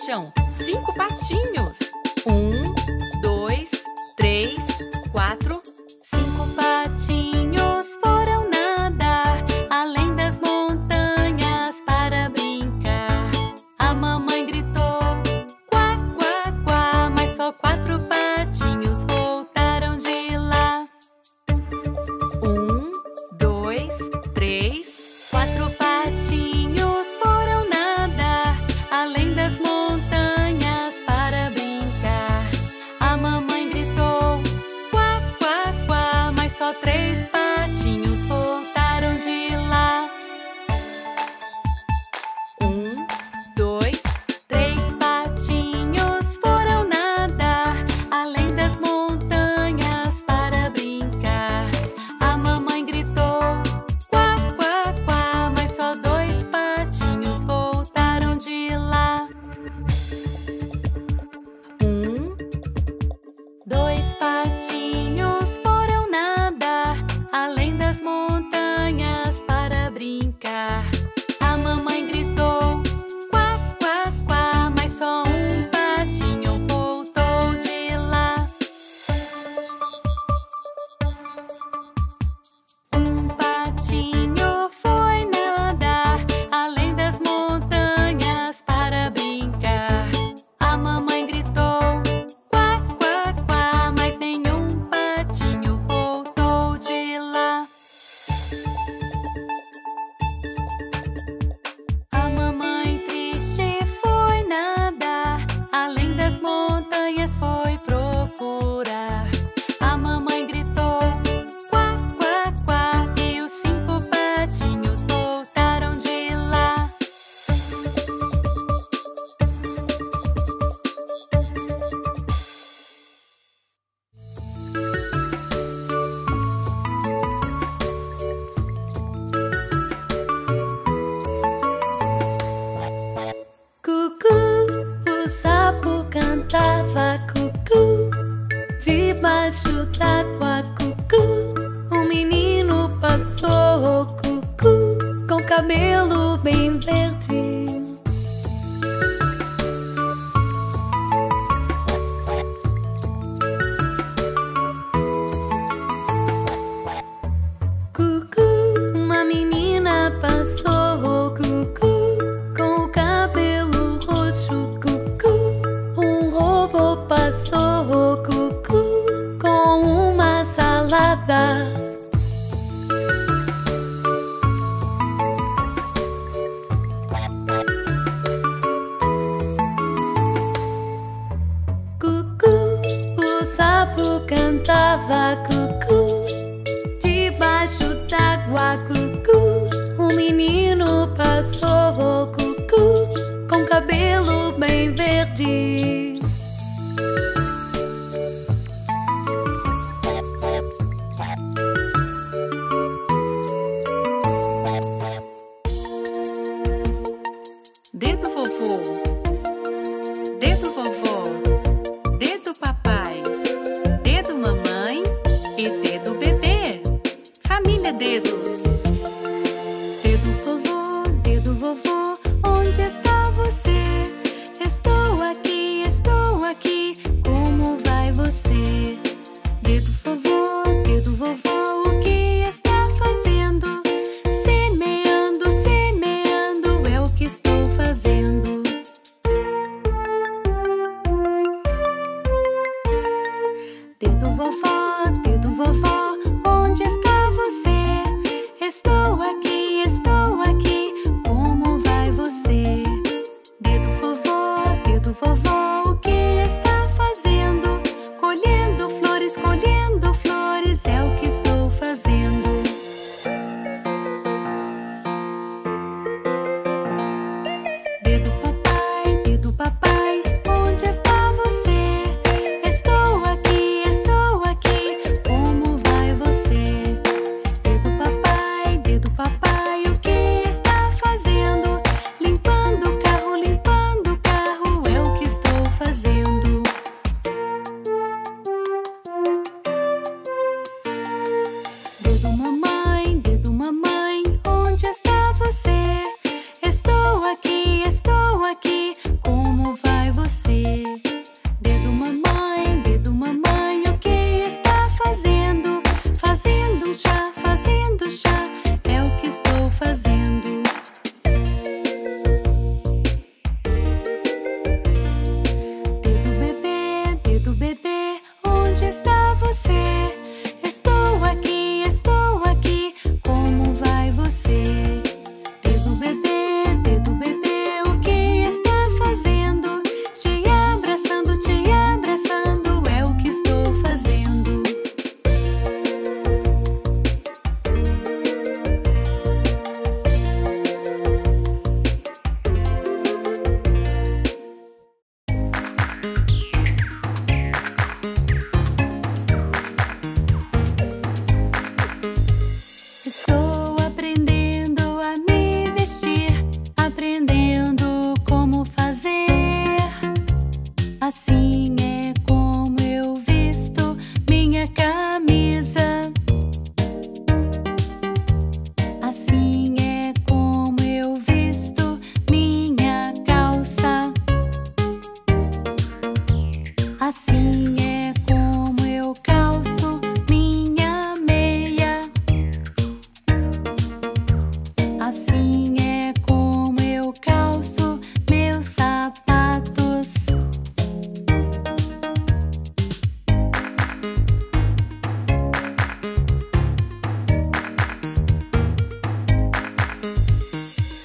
sejam 5 patinhos. 1, 2, 3, 4. 5 patinhos foram nadar além das montanhas para brincar. A mamãe gritou quá, quá, quá, mas só 4 patinhos voltaram de lá. 1, 2, 3, 4 patinhos. Dedo vovô, onde está você? Estou aqui,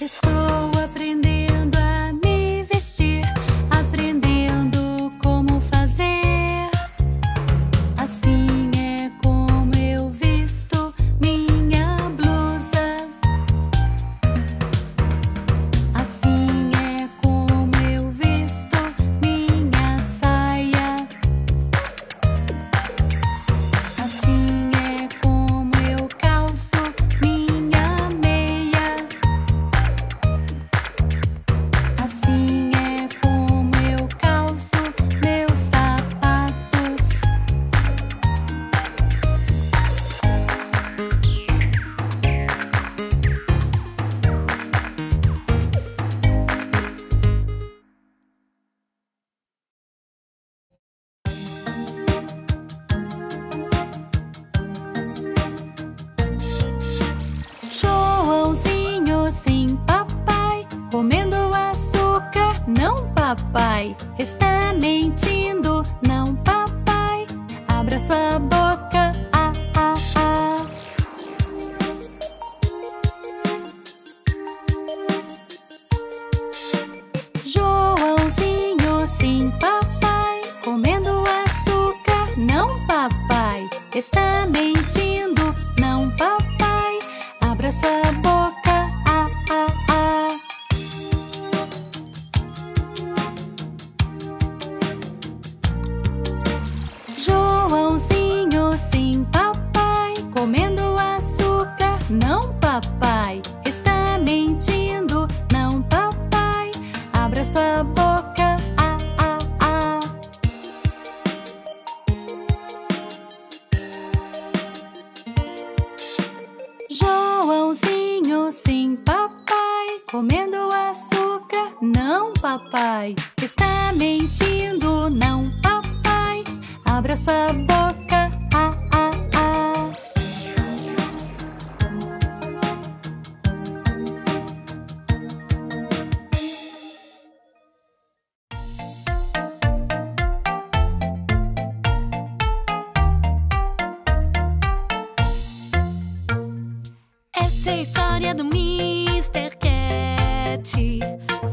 estou aprendendo a me vestir, aprendendo como fazer. Assim é como eu visto minha blusa. Assim é como eu visto minha saia. Assim é como eu calço minha meia. Assim é como eu calço meus sapatos. Joãozinho sem papai, comendo açúcar, não papai. Está mentindo, não papai. Abra sua boca, ah, ah, ah. Joãozinho sem papai, comendo açúcar, não papai. Está mentindo, não papai. Abra sua boca, ah, ah, ah. Joãozinho sem papai, comendo açúcar, não papai. Está mentindo, não papai. Abra sua boca, ah, ah, ah. Joãozinho sem papai, comendo açúcar, não papai. Está mentindo, não papai. Abra sua boca, ah, ah, ah. Essa é a história do Mr. Cat.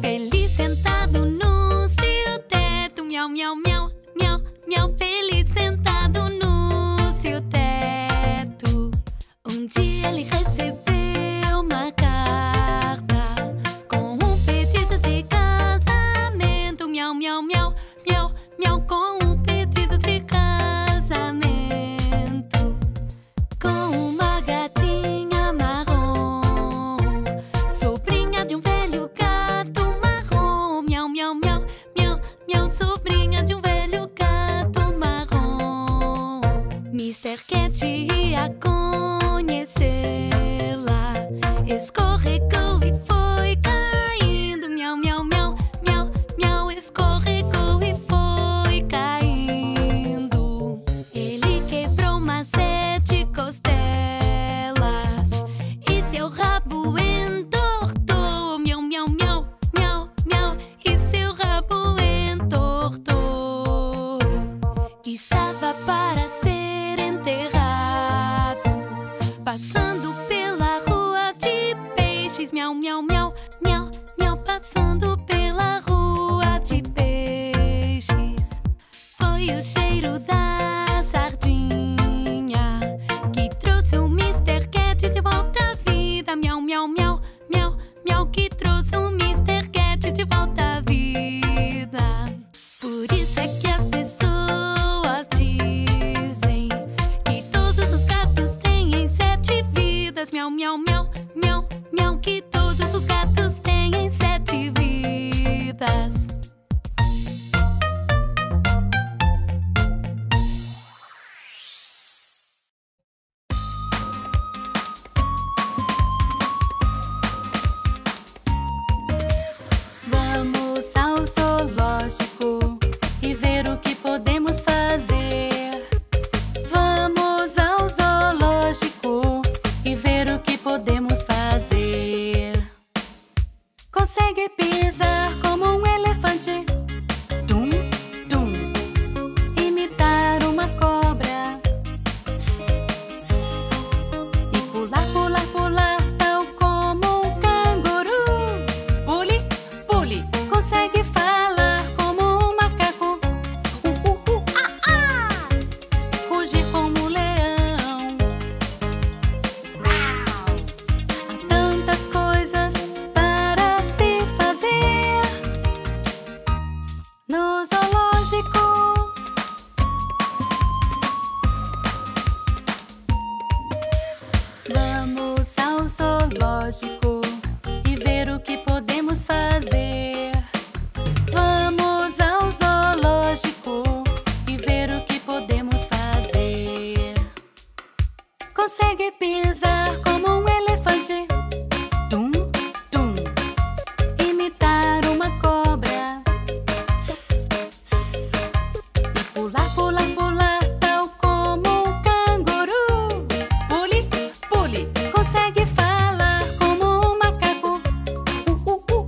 Feliz sentado no seu teto. Miau, miau, miau, miau, miau. Feliz sentado no seu teto. Um dia ele recebeu uma carta com um pedido de casamento. Miau, miau, miau, miau, miau. Com um pedido de casamento, com uma gatinha marrom, sobrinha de um velho gato marrom. Miau, miau, miau, miau, miau. Sobrinha de um velho gato marrom. Mr. Cat ia conhecê-la, escorregou e foi caindo. Miau, miau, miau, miau, miau. Escorregou e foi caindo. Ele quebrou umas 7 costelas e seu rabo entortou. Miau, miau, miau, miau, miau. E seu rabo entortou. Estava para ser enterrado, passando pela rua de peixes. Miau, miau, miau, miau, miau. Passando pela rua de peixes. Foi o cheiro da sardinha que trouxe o Mr. Cat de volta à vida. Miau, miau, miau, miau, miau. Que trouxe o Mr. Cat de volta à vida. Por isso é que as pessoas dizem que todos os gatos têm 7 vidas. Miau, miau, miau, miau, miau. Que todos os gatos têm 7 vidas. lógico e ver o que podemos fazer. Vamos ao zoológico e ver o que podemos fazer. Consegue pisar como um elefante, tum, tum. Imitar uma cobra, ss, ss. E pular, pular, pular tal como um canguru. Pule, pule. Consegue falar como um macaco,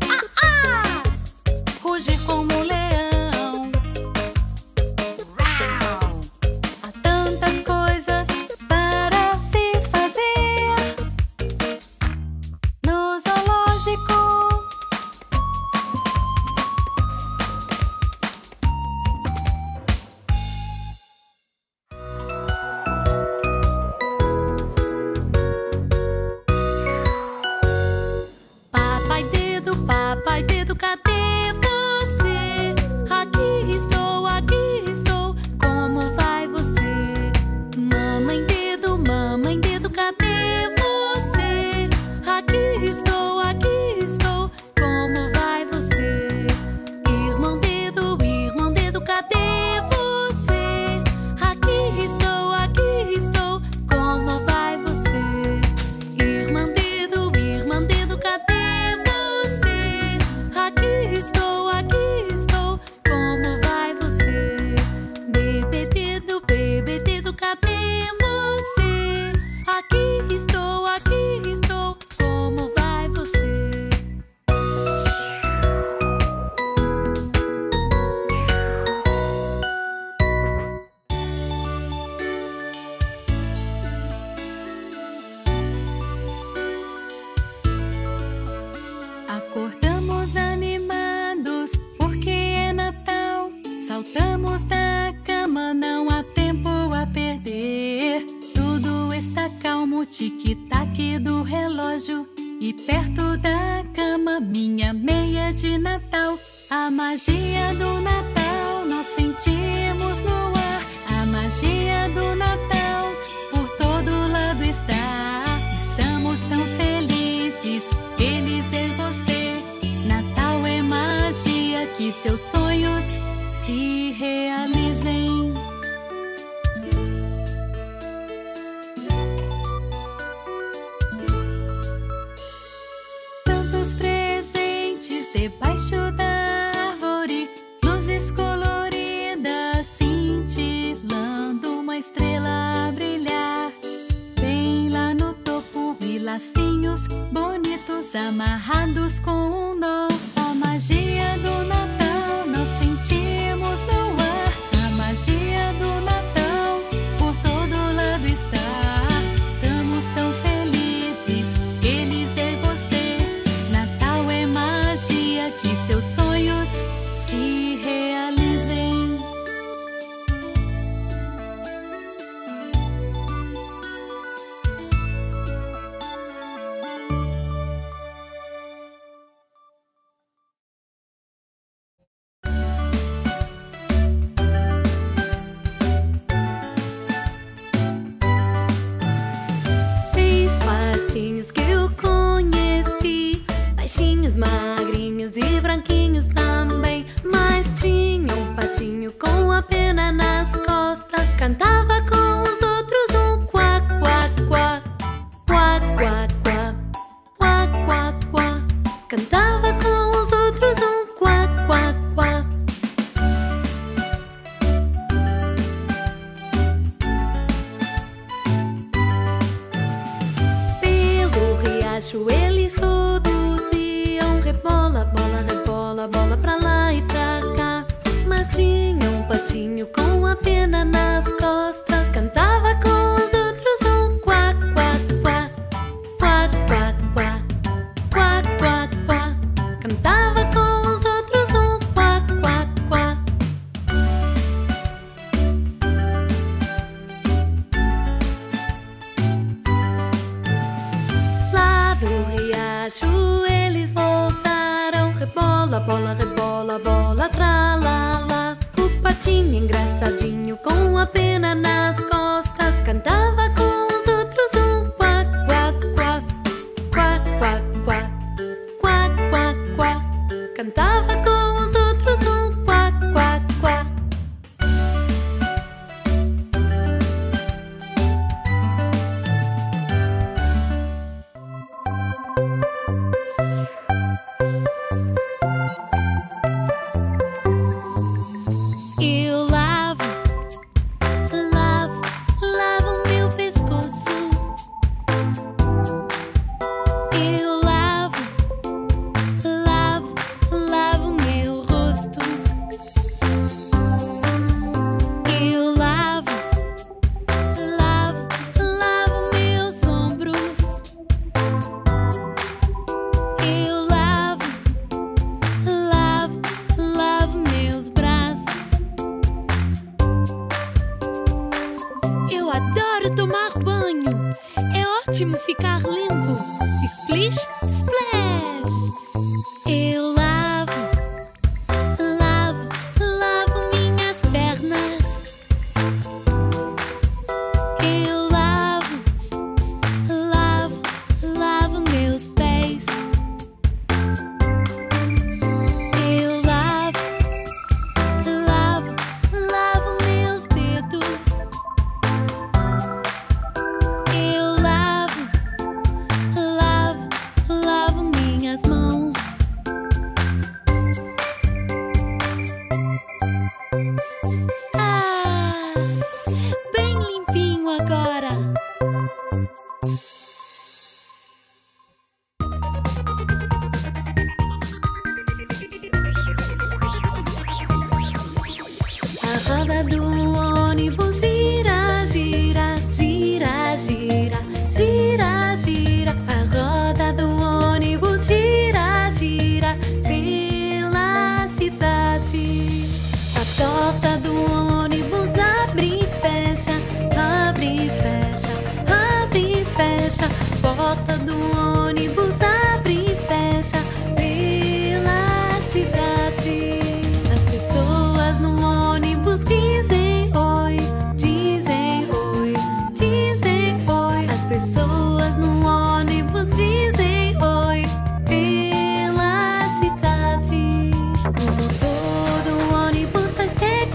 ah, ah. Rugir como um leão. Há tantas coisas para se fazer no zoológico. Papai Dedo, cadê você? Aqui estou, como vai você? Mamãe Dedo, cadê você? Aqui estou, como vai você? Irmão Dedo, cadê você? Aqui estou, como vai você? Irmão Dedo, cadê? Aqui estou, como vai você? Bebê Dedo, cadê você? Aqui estou, como vai você? Acordamos animados, porque é Natal. Saltamos da cama, não há tempo a perder. Tudo está calmo, tic-tac do relógio. E perto da cama, minha meia de Natal. A magia do Natal nós sentimos no ar. A magia do Natal por todo lado está. Estamos tão felizes, eles e você. Que seus sonhos se realizem. Tantos presentes debaixo da árvore, luzes coloridas cintilando, uma estrela a brilhar bem lá no topo, e lacinhos bonitos amarrados com um nó. A magia do Natal nós sentimos no ar. A magia do Natal por todo lado está. Estamos tão felizes, eles e você. Natal é magia, que seus sonhos se realizem. Magrinhos e branquinhos também, mas tinha um patinho com a pena nas costas. Cantava com os outros um quá, quá, quá, quá, quá, quá, quá, quá, quá. Cantava com os outros um quá, quá, quá. Pelo riacho eles todos iam, rebola, bola, rebola, bola pra lá e pra cá. Mas tinha um patinho com a pena nas costas. Cantava com os outros um quá, quá, quá, quá, quá, quá, quá, quá, quá. Cantava com os outros um quá, quá, quá. Lá do riacho eles voltaram, rebola, bola, rebola, bola, tra, lá, lá. O patinho engraçadinho com a pena nas costas cantava com os outros um quá, quá, quá, quá, quá. Splish, splash. Eu lavo minhas pernas. Eu lavo meus pés. Eu lavo meus dedos. Eu lavo minhas mãos. Bem limpinho agora. A roda do ônibus gira, gira, gira, gira, gira, gira. A roda do ônibus gira, gira pela cidade. A porta do ônibus abre e fecha, abre e fecha, abre e fecha. A porta do ônibus abre e fecha pela cidade. As pessoas no ônibus dizem oi, dizem oi, dizem oi. As pessoas no ônibus dizem oi pela cidade. O motor do ônibus faz tec,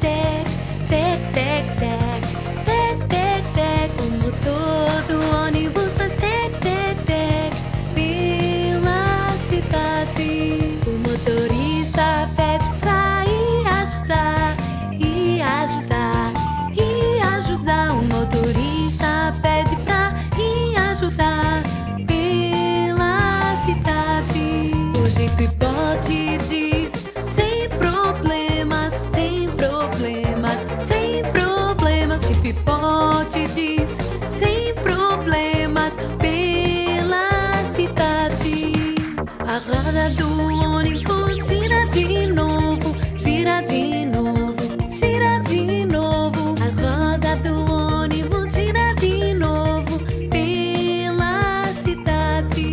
tec, tec, tec, tec, tec, tec, tec, tec. O motor do ônibus faz tec, tec, tec pela cidade. O motorista pede pra ir ajudar, ir ajudar, ir ajudar. O motorista pede pra ir ajudar pela cidade. O jipe-pote diz sem problemas, sem problemas, sem problemas. O jipe-pote diz sem problemas pela cidade. A roda do ônibus gira de novo, gira de novo, gira de novo. A roda do ônibus gira de novo pela cidade.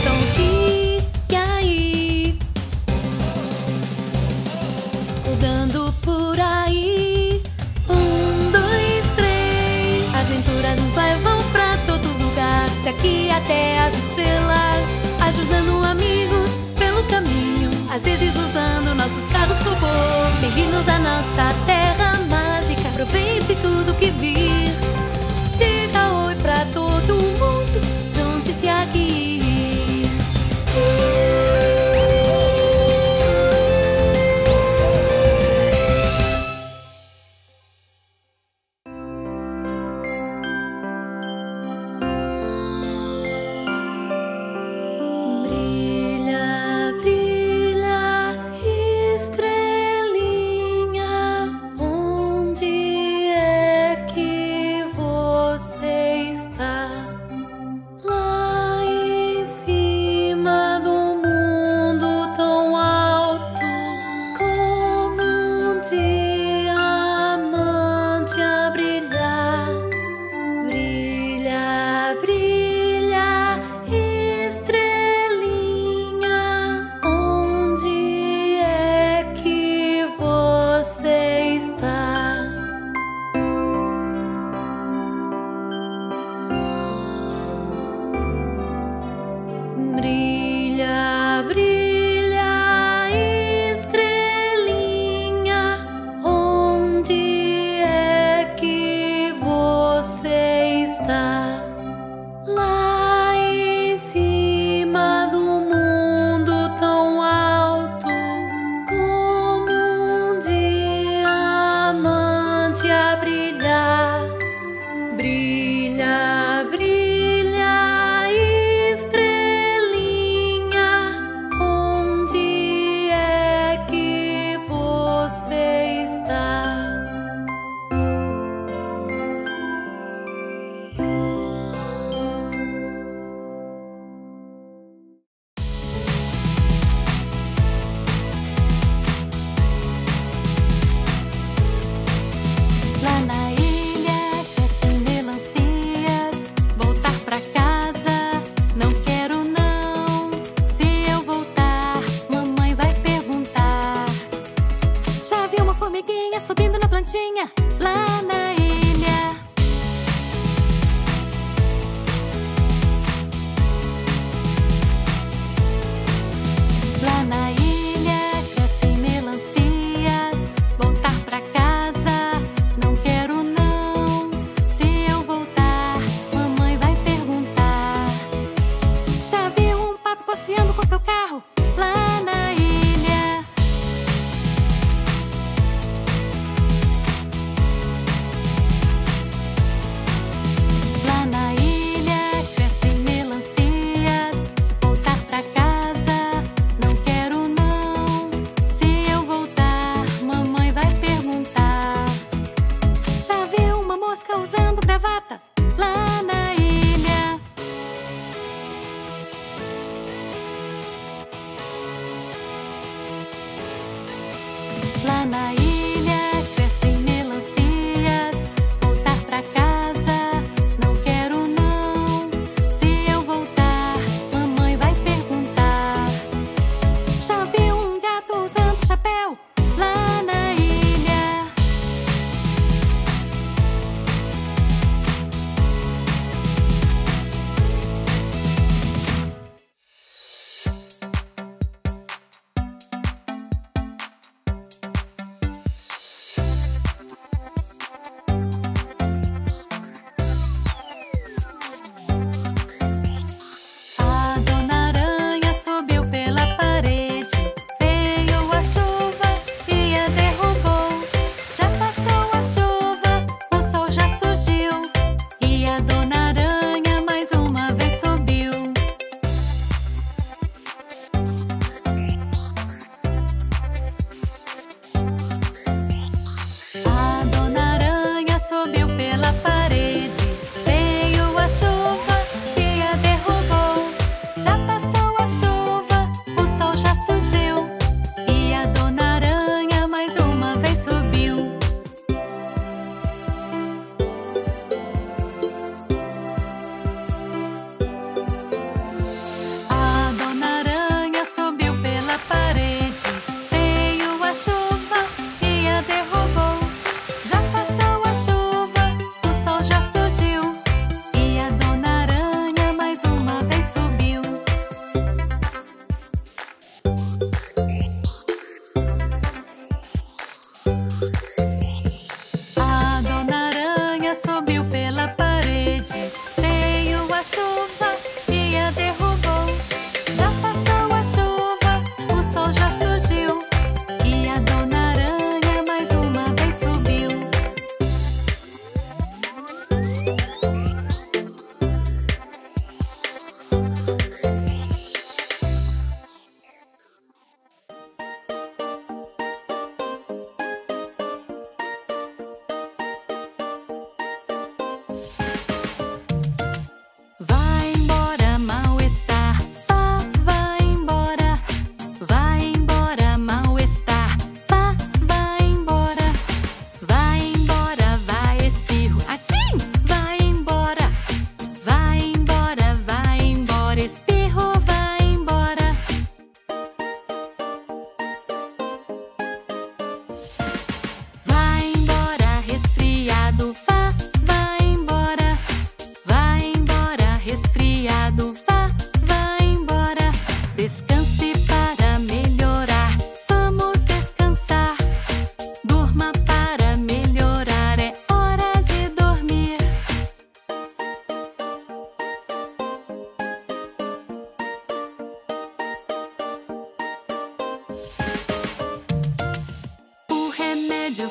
Então fique aí, rodando por aí. 1, 2, 3. Aventuras nos levam pra todo lugar, daqui até as estrelas, ajudando amigos pelo caminho, às vezes usando nossos carros robô. Bem-vindos à nossa terra mágica, aproveite tudo que vir. Diga oi pra todo mundo, junte-se aqui. Brilha, brilha, estrelinha, onde é que você está? Lá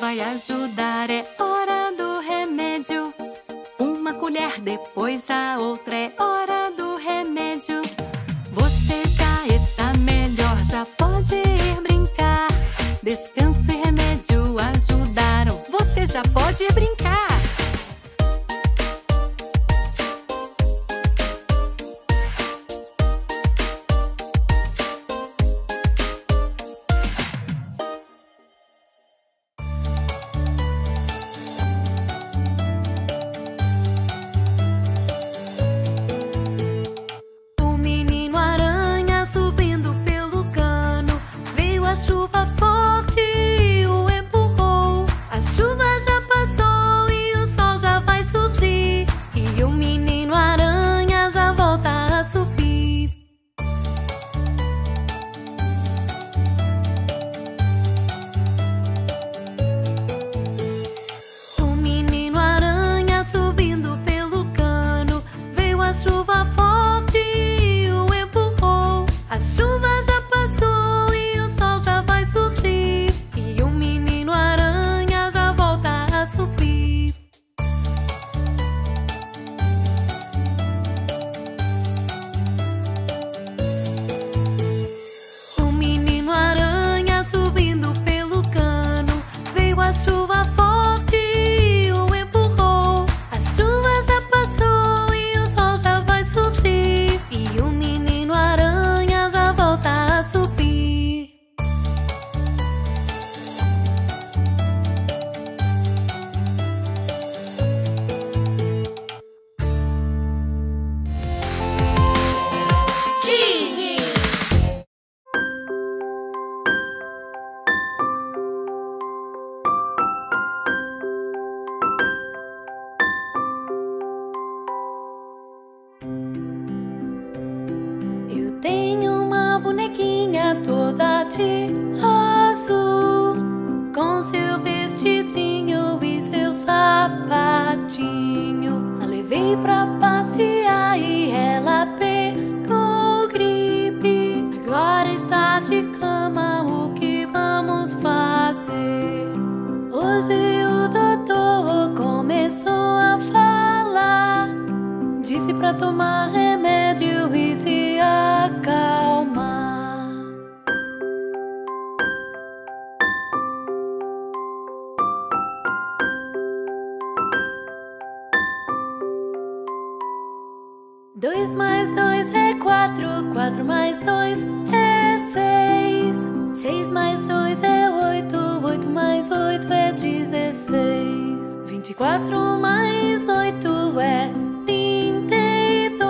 Vai ajudar, é hora do remédio. Uma colher, depois a outra, é hora do remédio. Você já está melhor, já pode ir brincar. Descanso e remédio ajudaram, você já pode ir brincar. A chuva já passou. Tenho uma bonequinha toda de azul, com seu vestidinho e seu sapatinho. A levei pra passear e ela pegou gripe. Agora está de cama, o que vamos fazer? Hoje o doutor começou a falar, disse pra tomar remédio e se acalmar. Dois mais dois é quatro, quatro mais dois é seis, seis mais dois é oito, oito mais oito é 16. 24 mais 8 é 32.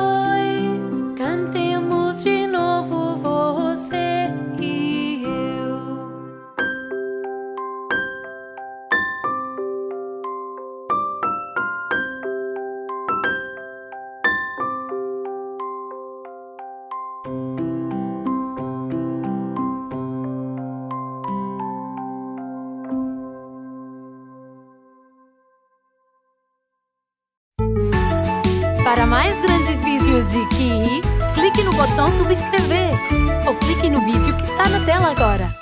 Cantemos de novo, você e eu. Para mais grandes vídeos de Ki, clique no botão subscrever ou clique no vídeo que está na tela agora.